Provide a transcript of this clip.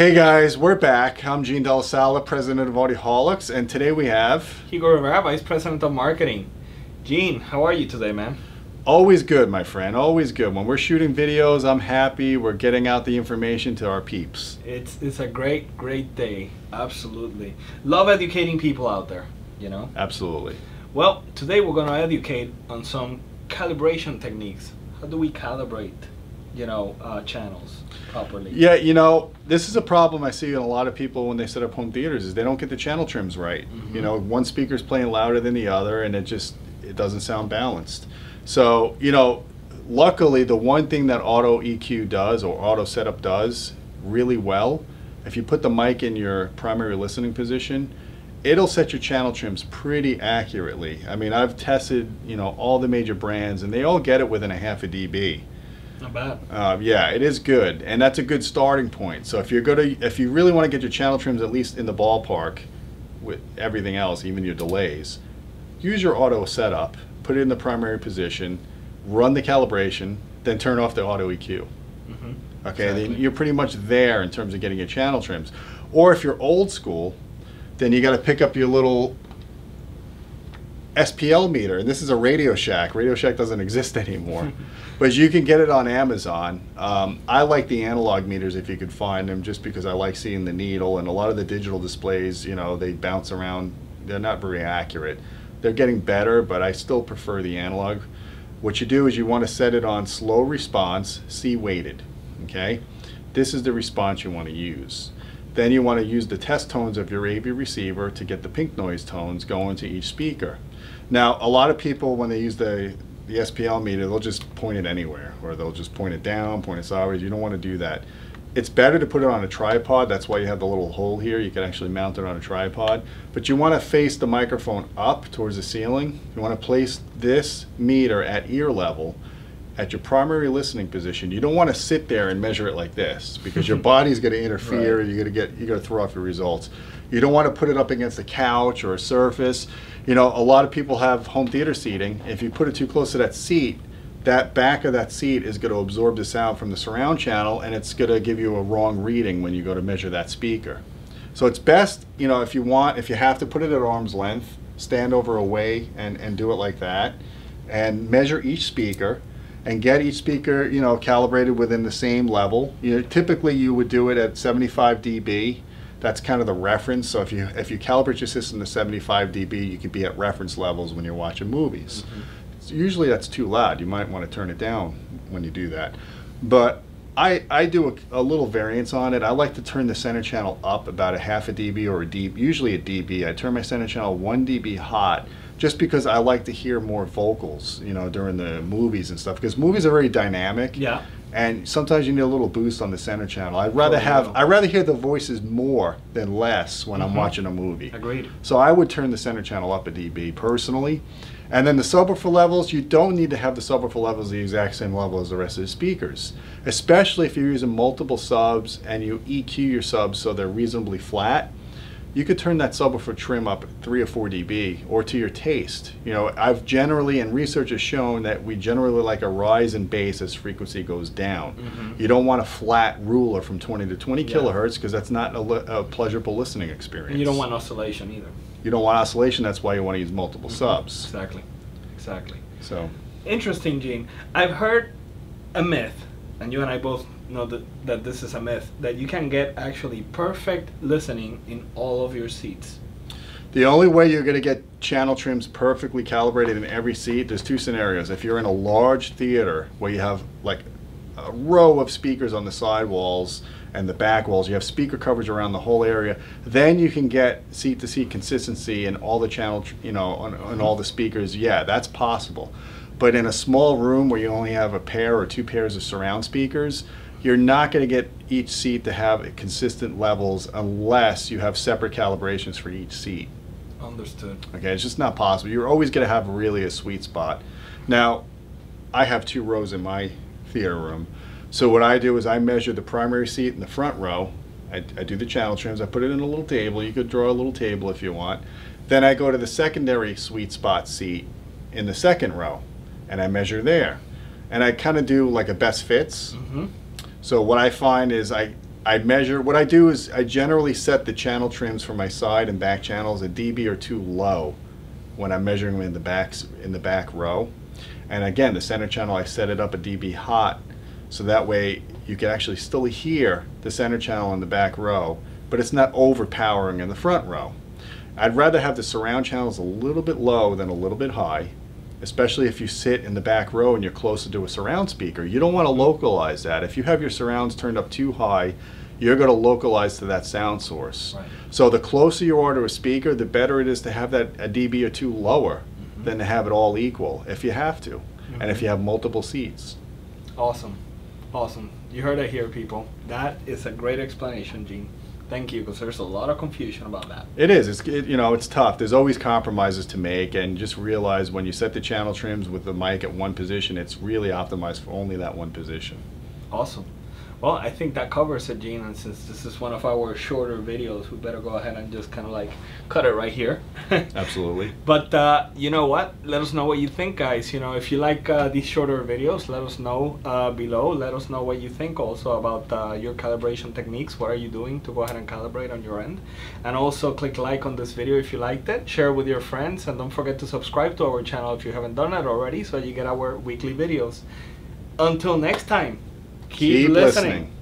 Hey guys, we're back. I'm Gene Della Sala, president of Audioholics, and today we have Hugo Rivera, vice president of marketing. Gene, how are you today, man? Always good, my friend, always good. When we're shooting videos, I'm happy we're getting out the information to our peeps. It's a great day, absolutely. Love educating people out there, you know? Absolutely. Well, today we're gonna educate on some calibration techniques. How do we calibrate? You know, channels properly. Yeah, you know, this is a problem I see in a lot of people when they set up home theaters is they don't get the channel trims right. Mm-hmm. You know, one speaker's playing louder than the other and it doesn't sound balanced. So, you know, luckily the one thing that auto EQ does or auto setup does really well, if you put the mic in your primary listening position, it'll set your channel trims pretty accurately. I mean, I've tested, you know, all the major brands and they all get it within a half a dB. Not bad. Yeah, it is good, and that's a good starting point. So if you really want to get your channel trims at least in the ballpark with everything else, even your delays, use your auto setup, put it in the primary position, run the calibration, then turn off the auto EQ. Mm-hmm. Okay, exactly. Then you're pretty much there in terms of getting your channel trims. Or if you're old school, then you got to pick up your little SPL meter, and this is a Radio Shack. Radio Shack doesn't exist anymore, but you can get it on Amazon. I like the analog meters if you could find them, just because I like seeing the needle, and a lot of the digital displays, you know, they bounce around. They're not very accurate. They're getting better, but I still prefer the analog. What you do is you want to set it on slow response, C weighted, okay? This is the response you want to use. Then you want to use the test tones of your AV receiver to get the pink noise tones going to each speaker. Now, a lot of people, when they use the SPL meter, they'll just point it anywhere, or they'll just point it down, point it sideways. You don't want to do that. It's better to put it on a tripod. That's why you have the little hole here. You can actually mount it on a tripod. But you want to face the microphone up towards the ceiling. You want to place this meter at ear level at your primary listening position. You don't want to sit there and measure it like this, because your body's going to interfere. Right. You're going to throw off your results. You don't want to put it up against a couch or a surface. You know, a lot of people have home theater seating. If you put it too close to that seat, that back of that seat is going to absorb the sound from the surround channel, and it's going to give you a wrong reading when you go to measure that speaker. So it's best, you know, if you have to put it at arm's length, stand over away and do it like that, and measure each speaker. And get each speaker, you know, calibrated within the same level. You know, typically you would do it at 75 dB. That's kind of the reference. So if you calibrate your system to 75 dB, you could be at reference levels when you're watching movies. Mm-hmm. So usually that's too loud. You might want to turn it down when you do that. But I do a little variance on it. I like to turn the center channel up about a half a dB or a dB, usually a dB. I turn my center channel 1 dB hot, just because I like to hear more vocals, you know, during the movies and stuff, because movies are very dynamic. Yeah. And sometimes you need a little boost on the center channel. I'd rather hear the voices more than less when I'm watching a movie. Agreed. So I would turn the center channel up a dB personally. And then the subwoofer levels, you don't need to have the subwoofer levels the exact same level as the rest of the speakers, especially if you're using multiple subs and you EQ your subs so they're reasonably flat. You could turn that subwoofer trim up 3 or 4 dB, or to your taste. You know, I've generally, and research has shown that we generally like a rise in bass as frequency goes down. Mm-hmm. You don't want a flat ruler from 20 to 20 kilohertz, because that's not a pleasurable listening experience. And you don't want oscillation either. You don't want oscillation, that's why you want to use multiple subs. Exactly, exactly. So interesting, Gene. I've heard a myth, and you and I both know that this is a myth, that you can get actually perfect listening in all of your seats. The only way you're going to get channel trims perfectly calibrated in every seat, there's two scenarios. If you're in a large theater where you have like a row of speakers on the side walls and the back walls, you have speaker coverage around the whole area, then you can get seat-to-seat consistency in all the channel, you know, on all the speakers. Yeah, that's possible. But in a small room where you only have a pair or two pairs of surround speakers, you're not going to get each seat to have consistent levels unless you have separate calibrations for each seat. Understood. Okay, it's just not possible. You're always going to have really a sweet spot. Now, I have two rows in my theater room. So what I do is I measure the primary seat in the front row. I do the channel trims. I put it in a little table. You could draw a little table if you want. Then I go to the secondary sweet spot seat in the second row, and I measure there. And I kind of do like a best fits. Mm-hmm. So what I find is I I measure, what I do is I generally set the channel trims for my side and back channels a dB or two low when I'm measuring them in the back row. And again, the center channel, I set it up a dB hot, so that way you can actually still hear the center channel in the back row, but it's not overpowering in the front row. I'd rather have the surround channels a little bit low than a little bit high, especially if you sit in the back row and you're closer to a surround speaker. You don't want to localize that. If you have your surrounds turned up too high, you're going to localize to that sound source. Right. So the closer you are to a speaker, the better it is to have that a dB or two lower than to have it all equal, if you have to, and if you have multiple seats. Awesome. Awesome. You heard it here, people. That is a great explanation, Gene. Thank you, because there's a lot of confusion about that. It is. It's tough. There's always compromises to make, and just realize when you set the channel trims with the mic at one position, it's really optimized for only that one position. Awesome. Well, I think that covers it, Gene, and since this is one of our shorter videos, we better go ahead and just kind of like cut it right here. Absolutely. But you know what? Let us know what you think, guys. You know, if you like these shorter videos, let us know below. Let us know what you think also about your calibration techniques. What are you doing to go ahead and calibrate on your end? And also click like on this video if you liked it. Share it with your friends, and don't forget to subscribe to our channel if you haven't done it already, so you get our weekly videos. Until next time. Keep listening.